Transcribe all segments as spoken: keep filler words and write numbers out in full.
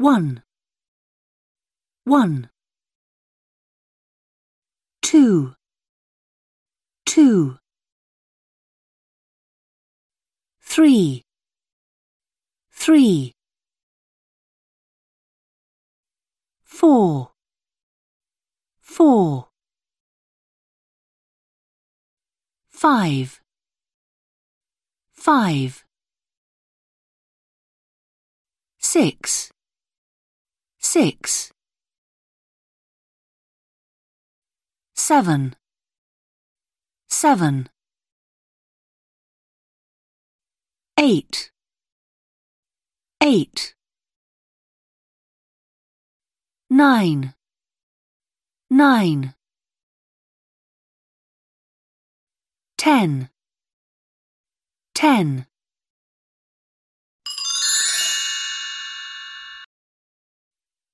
One, one, two, two, three, three, four, four, five, five, six, six, seven, seven, eight, eight, nine, nine, ten, ten.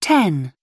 ten.